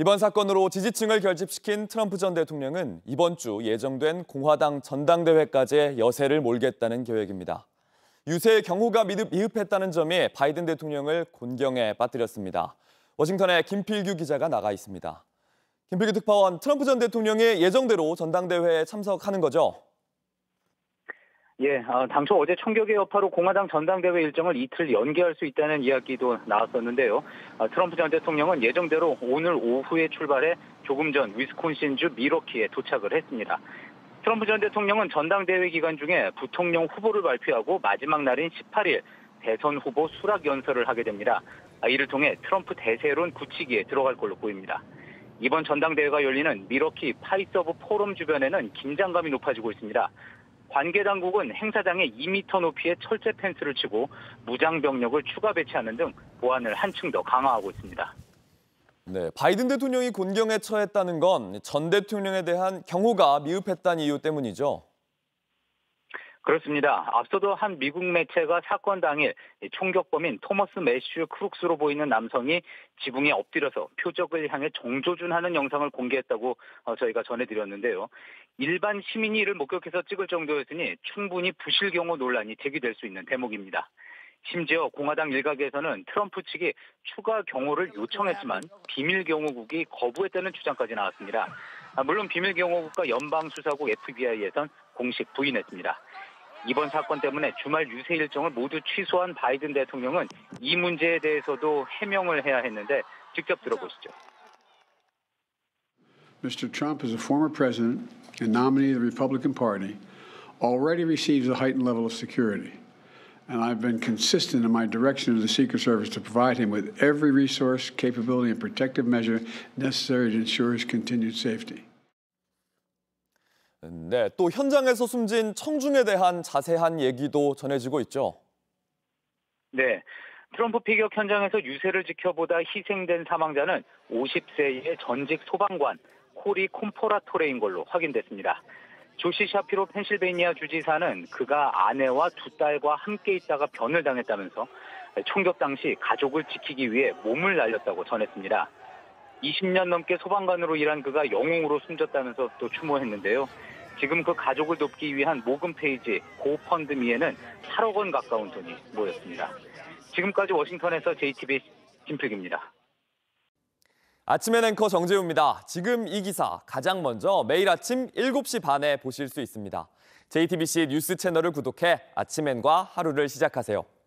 이번 사건으로 지지층을 결집시킨 트럼프 전 대통령은 이번 주 예정된 공화당 전당대회까지 여세를 몰겠다는 계획입니다. 유세의 경호가 미흡했다는 점이 바이든 대통령을 곤경에 빠뜨렸습니다. 워싱턴에 김필규 기자가 나가 있습니다. 김필규 특파원, 트럼프 전 대통령이 예정대로 전당대회에 참석하는 거죠? 예, 당초 어제 총격의 여파로 공화당 전당대회 일정을 이틀 연기할 수 있다는 이야기도 나왔었는데요. 트럼프 전 대통령은 예정대로 오늘 오후에 출발해 조금 전 위스콘신주 밀워키에 도착을 했습니다. 트럼프 전 대통령은 전당대회 기간 중에 부통령 후보를 발표하고 마지막 날인 18일 대선 후보 수락 연설을 하게 됩니다. 이를 통해 트럼프 대세론 굳히기에 들어갈 걸로 보입니다. 이번 전당대회가 열리는 밀워키 파이서브 포럼 주변에는 긴장감이 높아지고 있습니다. 관계 당국은 행사장에 2m 높이의 철제 펜스를 치고 무장 병력을 추가 배치하는 등 보안을 한층 더 강화하고 있습니다. 네, 바이든 대통령이 곤경에 처했다는 건 전 대통령에 대한 경호가 미흡했다는 이유 때문이죠. 그렇습니다. 앞서도 한 미국 매체가 사건 당일 총격범인 토머스 매슈 크룩스로 보이는 남성이 지붕에 엎드려서 표적을 향해 정조준하는 영상을 공개했다고 저희가 전해드렸는데요. 일반 시민이 이를 목격해서 찍을 정도였으니 충분히 부실 경호 논란이 제기될 수 있는 대목입니다. 심지어 공화당 일각에서는 트럼프 측이 추가 경호를 요청했지만 비밀 경호국이 거부했다는 주장까지 나왔습니다. 물론 비밀 경호국과 연방수사국 FBI에선 공식 부인했습니다. 이번 사건 때문에 주말 유세 일정을 모두 취소한 바이든 대통령은 이 문제에 대해서도 해명을 해야 했는데 직접 들어보시죠. Mr. Trump is a former president and nominee of the Republican Party, already receives a heightened level of security. And I've been consistent in my direction of the Secret Service to provide him with every resource, capability, and protective measure necessary to ensure his continued safety. 네, 또 현장에서 숨진 청중에 대한 자세한 얘기도 전해지고 있죠. 네, 트럼프 피격 현장에서 유세를 지켜보다 희생된 사망자는 50세의 전직 소방관 코리 콤포라토레인 걸로 확인됐습니다. 조시 샤피로 펜실베이니아 주지사는 그가 아내와 두 딸과 함께 있다가 변을 당했다면서 총격 당시 가족을 지키기 위해 몸을 날렸다고 전했습니다. 20년 넘게 소방관으로 일한 그가 영웅으로 숨졌다면서 또 추모했는데요. 지금 그 가족을 돕기 위한 모금 페이지 고펀드미에는 8억 원 가까운 돈이 모였습니다. 지금까지 워싱턴에서 JTBC 김필규입니다. 아침엔 앵커 정재우입니다. 지금 이 기사 가장 먼저 매일 아침 7시 반에 보실 수 있습니다. JTBC 뉴스 채널을 구독해 아침엔과 하루를 시작하세요.